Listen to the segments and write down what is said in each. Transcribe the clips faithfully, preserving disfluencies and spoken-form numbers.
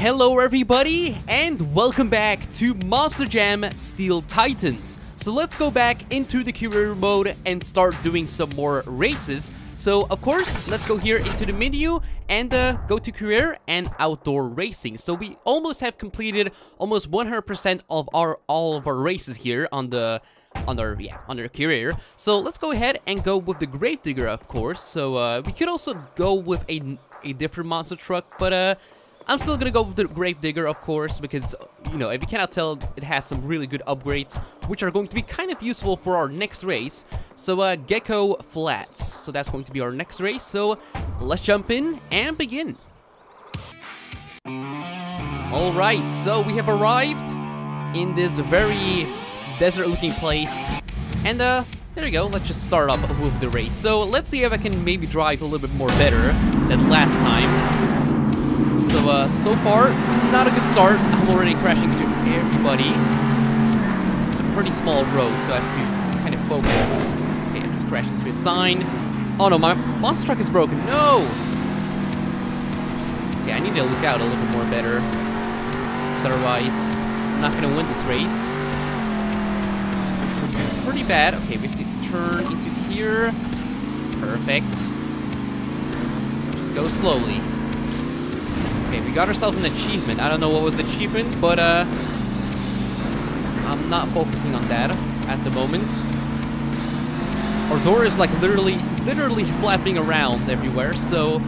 Hello everybody and welcome back to Monster Jam Steel Titans. So let's go back into the career mode and start doing some more races. So of course, let's go here into the menu and uh, go to career and outdoor racing. So we almost have completed almost one hundred percent of our all of our races here on the on our yeah on our career. So let's go ahead and go with the Grave Digger, of course. So uh, we could also go with a a different monster truck, but uh. I'm still gonna go with the Grave Digger, of course, because, you know, if you cannot tell, it has some really good upgrades, which are going to be kind of useful for our next race. So, uh, Gecko Flats. So that's going to be our next race, so let's jump in and begin. Alright, so we have arrived in this very desert-looking place, and, uh, there we go, let's just start up with the race. So, let's see if I can maybe drive a little bit more better than last time. So, uh, so far, not a good start. I'm already crashing to everybody. It's a pretty small road, so I have to kind of focus. Okay, I'm just crashing into a sign. Oh no, my monster truck is broken. No! Okay, I need to look out a little bit more better. Otherwise, I'm not gonna win this race. Pretty bad. Okay, we have to turn into here. Perfect. Just go slowly. Okay, we got ourselves an achievement. I don't know what was the achievement, but uh, I'm not focusing on that at the moment. Our door is like literally, literally flapping around everywhere. So,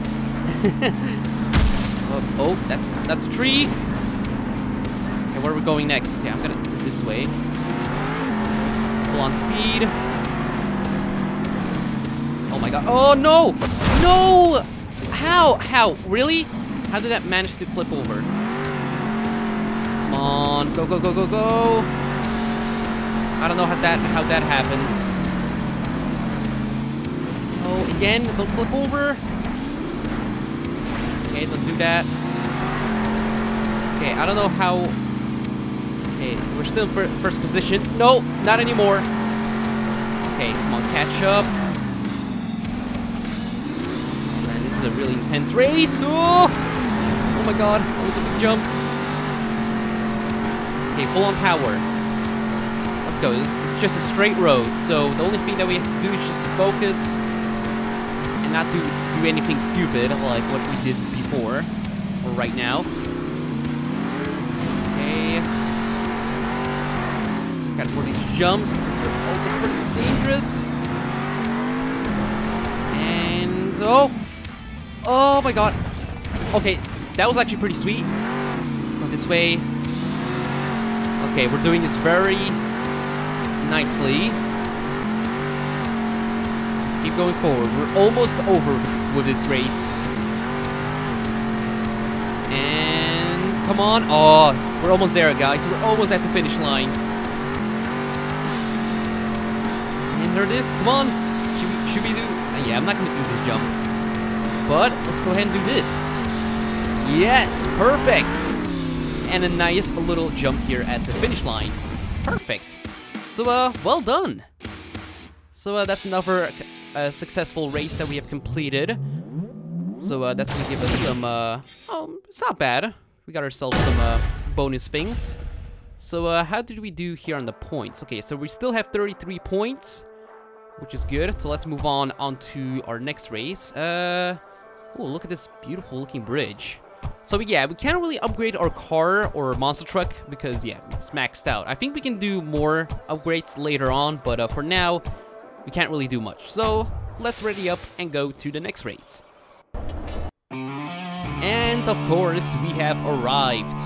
oh, oh, that's that's a tree. Okay, where are we going next? Okay, I'm gonna this way. Full on speed. Oh my god! Oh no, no! How? How? Really? How did that manage to flip over? Come on, go, go, go, go, go! I don't know how that how that happened. Oh, again, don't flip over. Okay, don't do that. Okay, I don't know how. Okay, we're still in first position. No, not anymore. Okay, come on, catch up. Man, this is a really intense race. Oh! Oh my god, that was a big jump. Okay, full on power. Let's go. It's just a straight road, so the only thing that we have to do is just to focus and not do, do anything stupid like what we did before or right now. Okay. Got for these jumps. They're also pretty dangerous. And oh! Oh my god. Okay. That was actually pretty sweet. Go this way. Okay, we're doing this very nicely. Just keep going forward. We're almost over with this race. And come on. Oh, we're almost there, guys. We're almost at the finish line. And there it is. Come on. Should we, should we do... Uh, yeah, I'm not going to do this jump. But let's go ahead and do this. Yes, perfect! And a nice little jump here at the finish line. Perfect. So, uh, well done. So, uh, that's another uh, successful race that we have completed. So, uh, that's gonna give us some, uh, oh, it's not bad. We got ourselves some, uh, bonus things. So, uh, how did we do here on the points? Okay, so we still have thirty-three points, which is good. So, let's move on, on to our next race. Uh, oh, look at this beautiful looking bridge. So yeah, we can't really upgrade our car or monster truck because yeah, it's maxed out. I think we can do more upgrades later on, but uh, for now, we can't really do much. So let's ready up and go to the next race. And of course, we have arrived.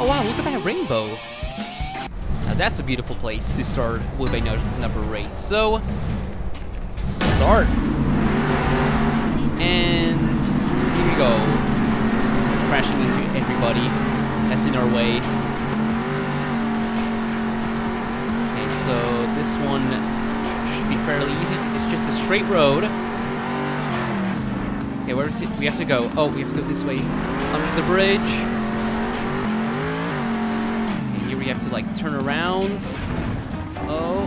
Oh wow, look at that rainbow. Now that's a beautiful place to start with another race. So, start. And here we go. Crashing into everybody that's in our way. Okay, so this one should be fairly easy. It's just a straight road. Okay, where do we have to go? Oh, we have to go this way under the bridge. Okay, here we have to like turn around. Oh,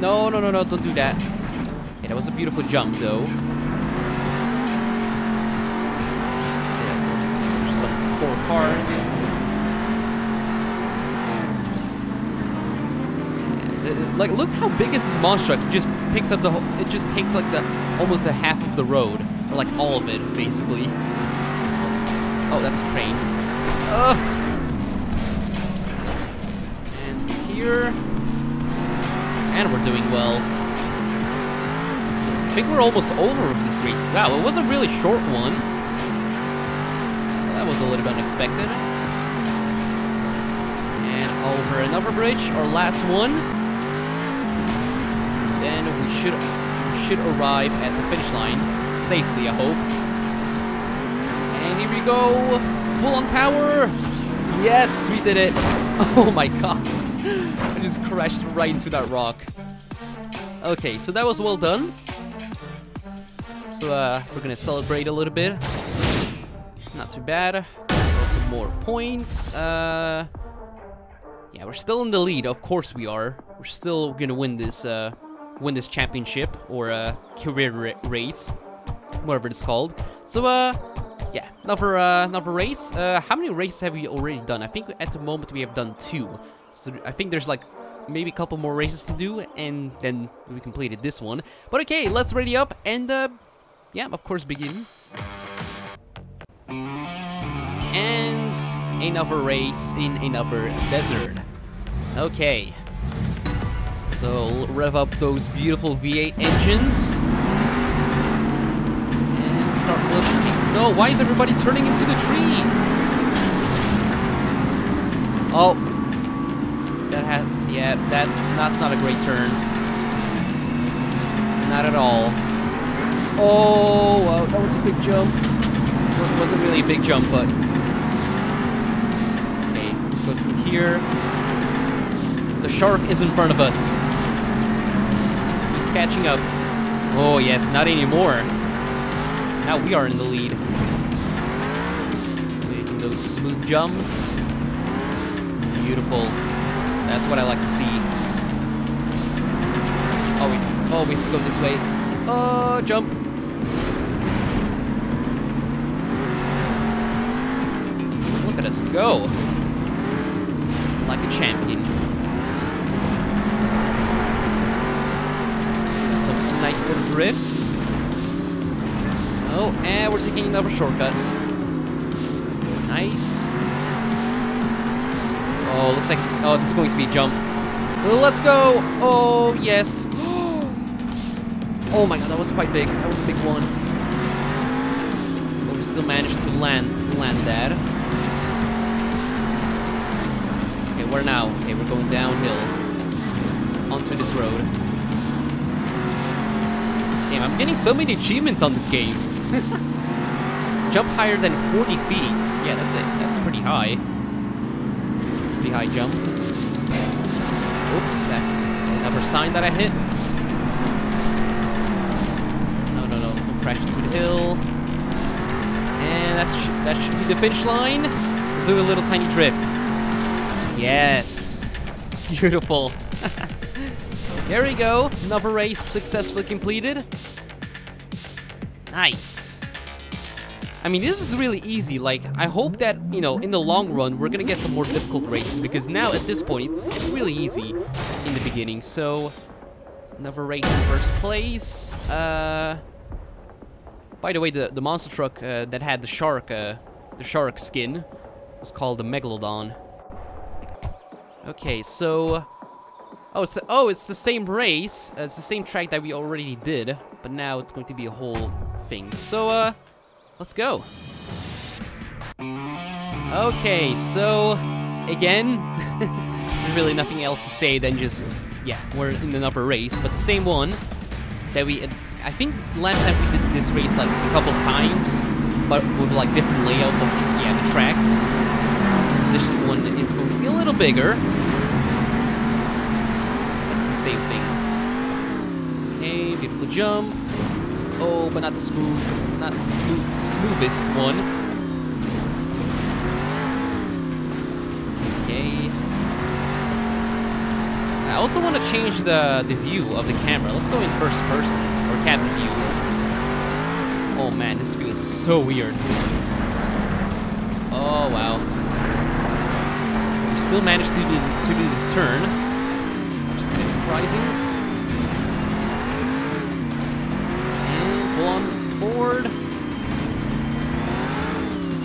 no, no, no, no, don't do that. Okay, that was a beautiful jump though. cars. And it, it, like, look how big is this monster truck? It just picks up the whole, it just takes like the almost a half of the road, or like all of it, basically. Oh, that's a train. Uh, and here, and we're doing well. I think we're almost over this race. Wow, it was a really short one. That was a little bit unexpected. And over another bridge, our last one. Then we should we should arrive at the finish line safely, I hope. And here we go, full on power. Yes, we did it. Oh my god, I just crashed right into that rock. Okay, so that was well done. So uh, we're gonna celebrate a little bit. Not too bad. Some more points. Uh, yeah, we're still in the lead. Of course we are. We're still gonna win this, uh, win this championship or uh, career ra race, whatever it's called. So uh, yeah, another uh, another race. Uh, how many races have we already done? I think at the moment we have done two. So I think there's like maybe a couple more races to do, and then we completed this one. But okay, let's ready up and uh, yeah, of course begin. And another race in another desert. Okay. So rev up those beautiful V eight engines. And start looking. No, why is everybody turning into the tree? Oh. That had yeah, that's that's not a great turn. Not at all. Oh, wow, that was a big jump. It wasn't really a big jump, but go through here. The shark is in front of us. He's catching up. Oh yes, not anymore. Now we are in the lead. Just making those smooth jumps. Beautiful. That's what I like to see. Oh, we, oh, we have to go this way. Oh, jump. Look at us go. Like a champion. Some nice little drifts. Oh, and we're taking another shortcut. Nice. Oh, looks like, oh, this is going to be a jump. Let's go. Oh, yes. Oh my god, that was quite big. That was a big one. But we still managed to land, land that. Where now? Okay, we're going downhill onto this road. Damn, I'm getting so many achievements on this game. Jump higher than forty feet. Yeah, that's it. That's pretty high. That's a pretty high jump. Oops, that's another sign that I hit. No, no, no. We'll crash into the hill. And that's sh that should be the finish line. Let's do a little tiny drift. Yes! Beautiful! There we go! Another race successfully completed. Nice! I mean, this is really easy. Like, I hope that, you know, in the long run, we're gonna get some more difficult races, because now, at this point, it's, it's really easy in the beginning. So, another race in first place. Uh, by the way, the, the monster truck uh, that had the shark, uh, the shark skin was called the Megalodon. Okay, so, oh, so, oh, it's the same race. Uh, it's the same track that we already did, but now it's going to be a whole thing. So, uh, let's go. Okay, so, again, there's really nothing else to say than just, yeah, we're in another race, but the same one that we, I think last time we did this race, like, a couple of times, but with, like, different layouts of, yeah, the tracks. This one is going to be a little bigger. That's the same thing. Okay, beautiful jump. Oh, but not the smooth, not the smooth, smoothest one. Okay. I also want to change the the view of the camera. Let's go in first person or cabin view. Oh man, this feels so weird. Oh wow. still managed to do, to do this turn. Which is kind of surprising. And pull on forward.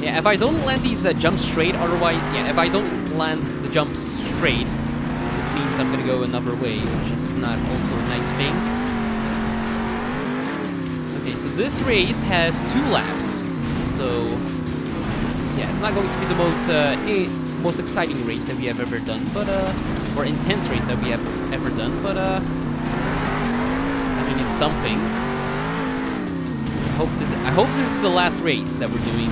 Yeah, if I don't land these uh, jumps straight, otherwise, yeah, if I don't land the jumps straight, this means I'm gonna go another way, which is not also a nice thing. Okay, so this race has two laps, so yeah, it's not going to be the most uh, eh, most exciting race that we have ever done, but uh, or intense race that we have ever done, but uh, I mean it's something. I hope this I hope this is the last race that we're doing.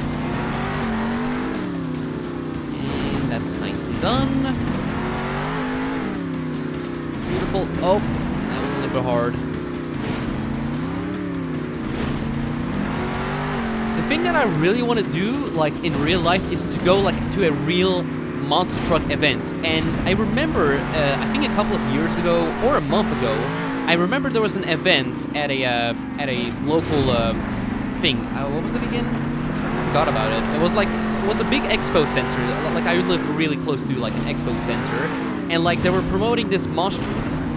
That's nicely done. Beautiful. Oh, that was a little bit hard. The thing that I really want to do, like in real life, is to go like to a real monster truck event. And I remember, uh, I think a couple of years ago or a month ago, I remember there was an event at a uh, at a local uh, thing. Uh, what was it again? I forgot about it. It was like. was a big expo center. Like I live really close to like an expo center, and like they were promoting this monster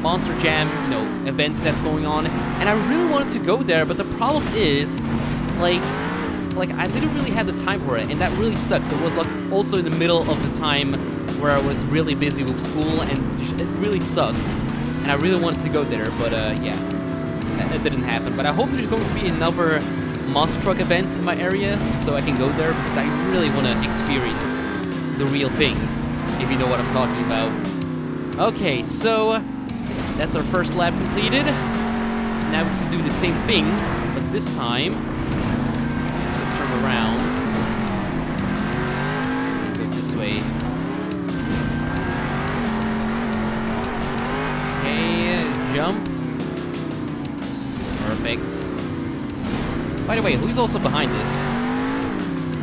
monster jam, you know, event that's going on, and I really wanted to go there, but the problem is like like I didn't really have the time for it, and that really sucks. It was like also in the middle of the time where I was really busy with school, and it really sucked, and I really wanted to go there, but uh yeah, it didn't happen. But I hope there's going to be another monster truck event in my area, so I can go there, because I really want to experience the real thing, if you know what I'm talking about. Okay, so that's our first lap completed. Now we have to do the same thing, but this time turn around and go this way. Okay, jump. Perfect. By the way, who's also behind this?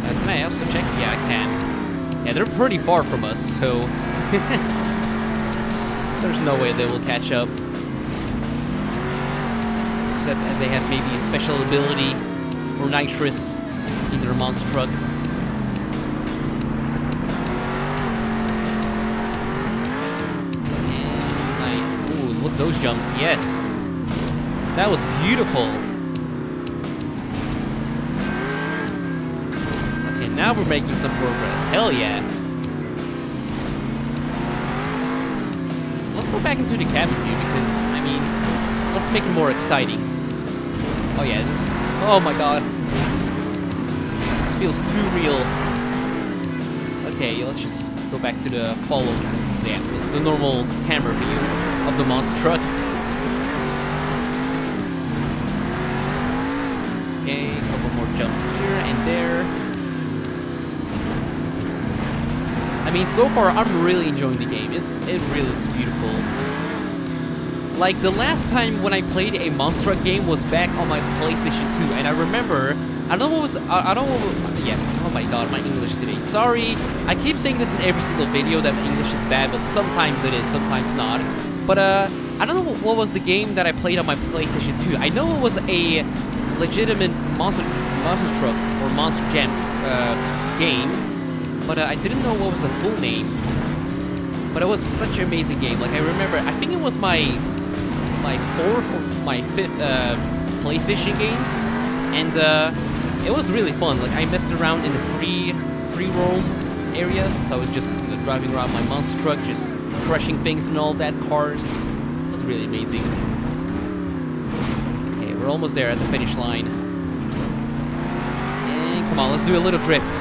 Uh, can I also check? Yeah, I can. Yeah, they're pretty far from us, so... There's no way they will catch up. Except that they have maybe a special ability or nitrous in their monster truck. And I... Ooh, look at those jumps, yes! That was beautiful! Now we're making some progress. Hell yeah. Let's go back into the cabin view, because, I mean, let's make it more exciting. Oh yeah, this... Oh my god. This feels too real. Okay, let's just go back to the follow... Yeah, the normal camera view of the monster truck. Okay, a couple more jumps here and there. I mean, so far I'm really enjoying the game. It's it really is beautiful. Like the last time when I played a monster truck game was back on my PlayStation two, and I remember I don't know what was I, I don't know what, yeah. Oh my god, my English today. Sorry, I keep saying this in every single video that my English is bad, but sometimes it is, sometimes not. But uh, I don't know what, what was the game that I played on my PlayStation two. I know it was a legitimate monster monster truck or monster jam uh, game. But uh, I didn't know what was the full name. But it was such an amazing game. Like I remember, I think it was my my fourth or my fifth uh, PlayStation game, and uh, it was really fun. Like I messed around in the free free roam area, so I was just you know, driving around my monster truck, just crushing things and all that, cars. It was really amazing. Okay, we're almost there at the finish line. And come on, let's do a little drift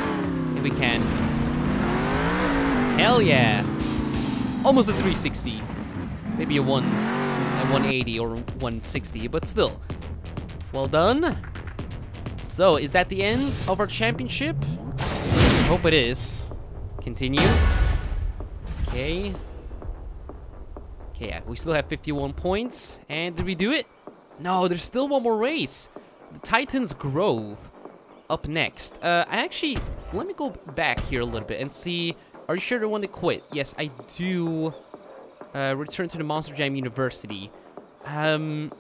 if we can. Hell yeah! Almost a three sixty. Maybe a one, a one eighty or one sixty, but still. Well done. So, is that the end of our championship? I hope it is. Continue. Okay. Okay, yeah, we still have fifty-one points. And did we do it? No, there's still one more race. The Titans Grove up next. Uh, I actually, let me go back here a little bit and see... Are you sure they want to quit? Yes, I do. Uh, return to the Monster Jam University. Um,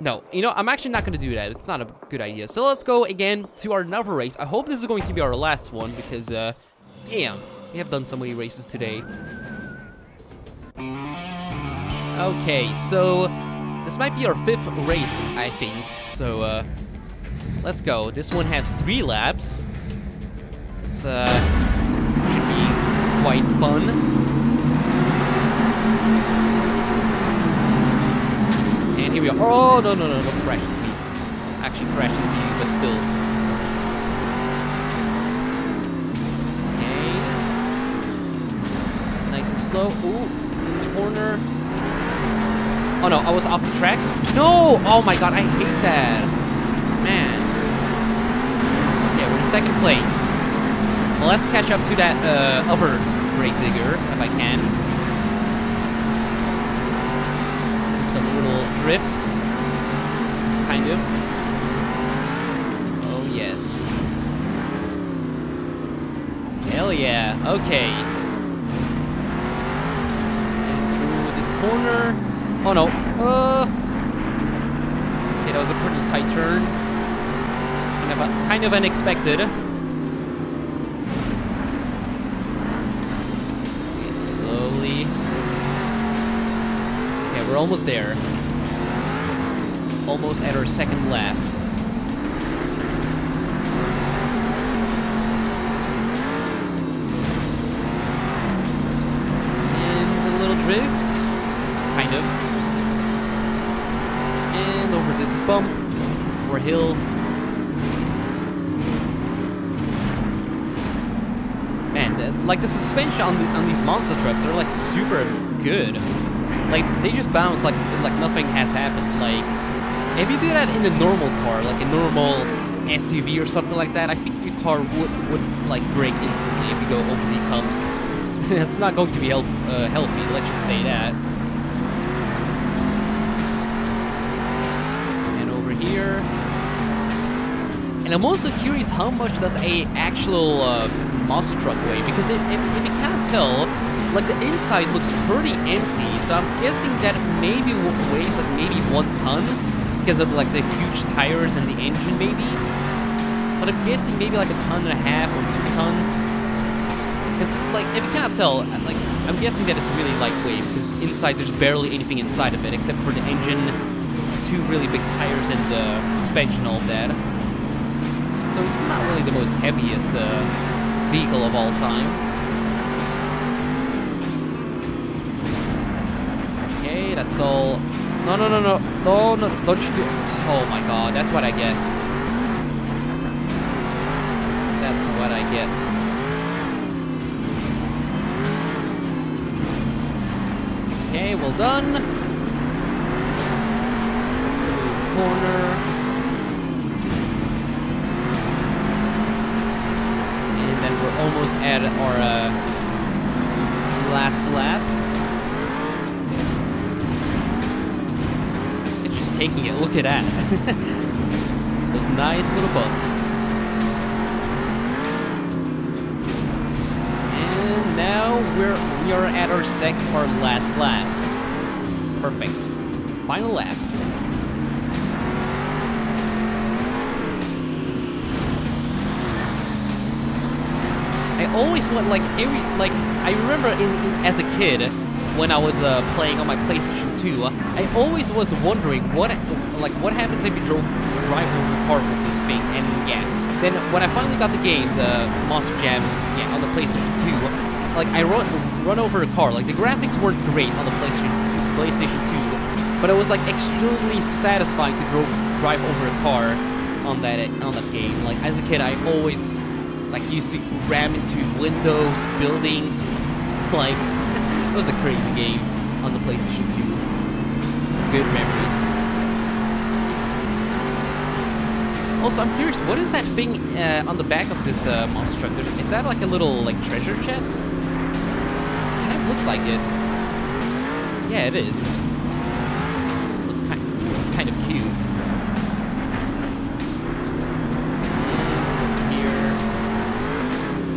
no, you know, I'm actually not going to do that. It's not a good idea. So let's go again to our another race. I hope this is going to be our last one because, uh, damn. We have done so many races today. Okay, so this might be our fifth race, I think. So uh, let's go. This one has three laps. It's uh, should be quite fun. And here we are. Oh no no no! Don't crash into me. Actually, crash into you, but still. Slow. Ooh, the corner. Oh no, I was off the track. No! Oh my god, I hate that. Man. Okay, we're in second place. Well, let's catch up to that uh, other Grave Digger if I can. Some little drifts. Kind of. Oh yes. Hell yeah. Okay. Corner. Oh no. Uh. Okay, that was a pretty tight turn. Kind of, a, kind of unexpected. Okay, slowly. Okay, we're almost there. Almost at our second lap. And a little drift. Kind of. And over this bump or hill. Man, the, like the suspension on, the, on these monster trucks are like super good. Like they just bounce like like nothing has happened. Like if you do that in a normal car, like a normal S U V or something like that, I think your car would would like break instantly if you go over the humps. That's not going to be help, uh, healthy. Let's just say that. Here. And I'm also curious how much does a actual uh, monster truck weigh, because if, if, if you can't tell, like the inside looks pretty empty, so I'm guessing that maybe it weighs like maybe one ton because of like the huge tires and the engine maybe, but I'm guessing maybe like a ton and a half or two tons, because like if you can't tell, like I'm guessing that it's really lightweight because inside there's barely anything inside of it except for the engine, two really big tires and the uh, suspension, all that. So it's not really the most heaviest uh, vehicle of all time. Okay, that's all. No, no, no, no, no, no, don't you do. Oh my god, that's what I guessed. That's what I get. Okay, well done. Corner. And then we're almost at our uh, last lap. It's just taking it, look at that. Those nice little bumps. And now we're we are at our sec our last lap. Perfect. Final lap. Always want like every like I remember in, in as a kid when I was uh, playing on my PlayStation two, I always was wondering what like what happens if you drove drive over the car with this thing. And yeah, then when I finally got the game, the Monster Jam, yeah, on the PlayStation two, like I run run over a car. Like the graphics weren't great on the PlayStation two, PlayStation two, but it was like extremely satisfying to drove, drive over a car on that on that game. Like as a kid, I always. Like, you used to ram into windows, buildings, like, it was a crazy game on the PlayStation two. Some good memories. Also, I'm curious, what is that thing uh, on the back of this uh, monster truck? There's, is that like a little, like, treasure chest? Kind of looks like it. Yeah, it is. It looks kind of, it looks kind of cute.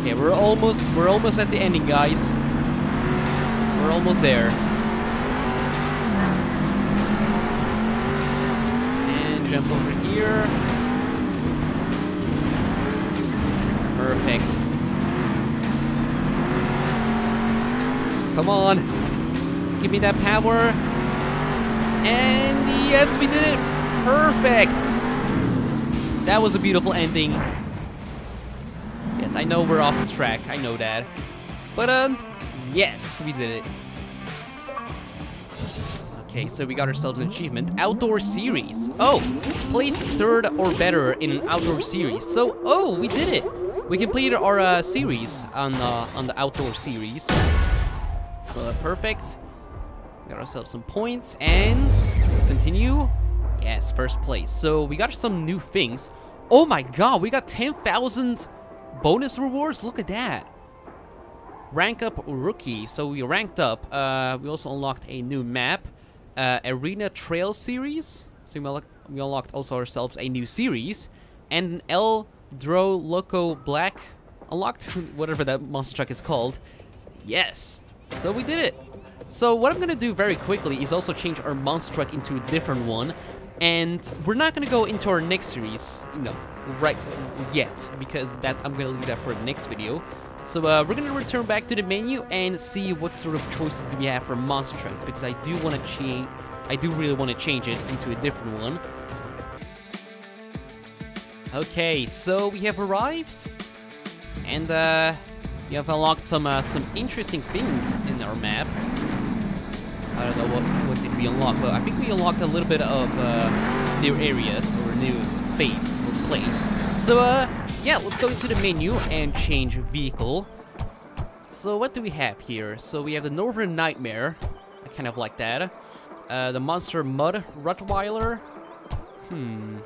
Okay, we're almost we're almost at the ending, guys. We're almost there. And jump over here. Perfect. Come on. Give me that power. And yes, we did it. Perfect. That was a beautiful ending. Yes, I know we're off the track. I know that. But, um, yes, we did it. Okay, so we got ourselves an achievement. Outdoor series. Oh, place third or better in an outdoor series. So, oh, we did it. We completed our uh, series on, uh, on the outdoor series. So, uh, perfect. We got ourselves some points, and let's continue. Yes, first place. So, we got some new things. Oh my god, we got ten thousand bonus rewards. Look at that. Rank up rookie. So, we ranked up. Uh, we also unlocked a new map. Uh, Arena Trail series. So we, we unlocked also ourselves a new series, and an El Dro Loco Black unlocked, whatever that monster truck is called. Yes, so we did it. So what I'm gonna do very quickly is also change our monster truck into a different one, and we're not gonna go into our next series, you know, right yet, because that I'm gonna leave that for the next video. So uh, we're gonna return back to the menu and see what sort of choices do we have for monster trucks, because I do want to change. I do really want to change it into a different one. Okay, so we have arrived, and uh, we have unlocked some uh, some interesting things in our map. I don't know what what did we unlock, but I think we unlocked a little bit of uh, new areas or new space or place. So. Uh, Yeah, let's go into the menu and change vehicle. So what do we have here? So we have the Northern Nightmare. I kind of like that. Uh, the Monster Mud Rottweiler. Hmm.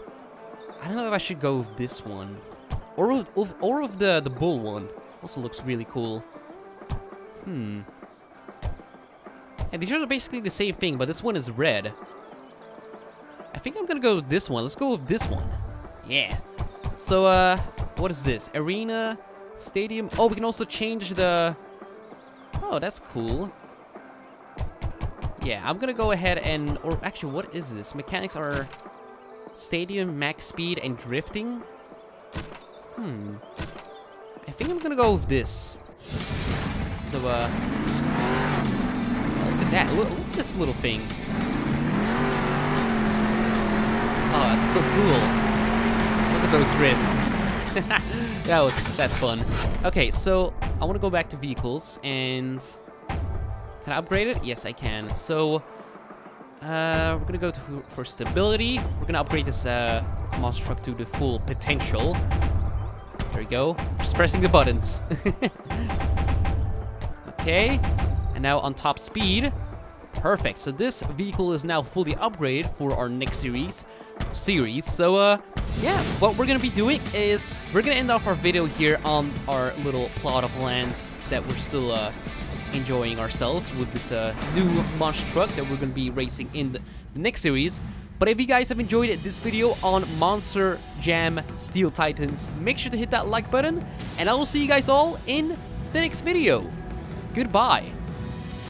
I don't know if I should go with this one. Or with, or with the, the bull one. Also looks really cool. Hmm. And these are basically the same thing, but this one is red. I think I'm gonna go with this one. Let's go with this one. Yeah. So, uh, what is this? Arena, stadium. Oh, we can also change the... Oh, that's cool. Yeah, I'm gonna go ahead and... Or actually, what is this? Mechanics are stadium, max speed, and drifting. Hmm. I think I'm gonna go with this. So, uh... Oh, look at that. Look, look at this little thing. Oh, it's so cool. Those drifts. That was that's fun. Okay, so I want to go back to vehicles, and can I upgrade it? Yes, I can. So uh, we're gonna go to, for stability. We're gonna upgrade this uh, monster truck to the full potential. There we go. Just pressing the buttons. Okay, and now on top speed. Perfect. So this vehicle is now fully upgraded for our next series. Series. So, uh, yeah, what we're gonna be doing is we're gonna end off our video here on our little plot of lands that we're still uh, enjoying ourselves with this uh, new monster truck that we're gonna be racing in the next series. But if you guys have enjoyed this video on Monster Jam Steel Titans, make sure to hit that like button, and I will see you guys all in the next video. Goodbye.